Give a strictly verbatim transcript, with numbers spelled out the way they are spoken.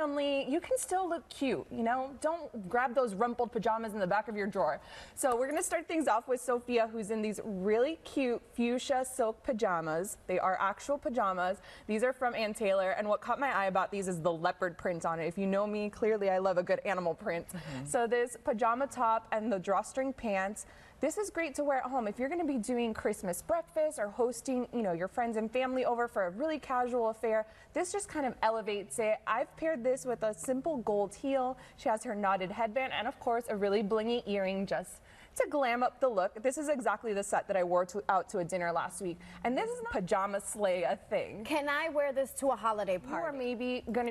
Family, you can still look cute, you know? Don't grab those rumpled pajamas in the back of your drawer. So we're gonna start things off with Sophia, who's in these really cute fuchsia silk pajamas. They are actual pajamas. These are from Ann Taylor, and what caught my eye about these is the leopard print on it. If you know me, clearly I love a good animal print. Mm-hmm. So this pajama top and the drawstring pants, this is great to wear at home. If you're gonna be doing Christmas breakfast or hosting, you know, your friends and family over for a really casual affair, this just kind of elevates it. I've paired this with a simple gold heel. She has her knotted headband and of course a really blingy earring just to glam up the look. This is exactly the set that I wore to, out to a dinner last week. And this is not pajama slay a thing. Can I wear this to a holiday party? Or maybe gonna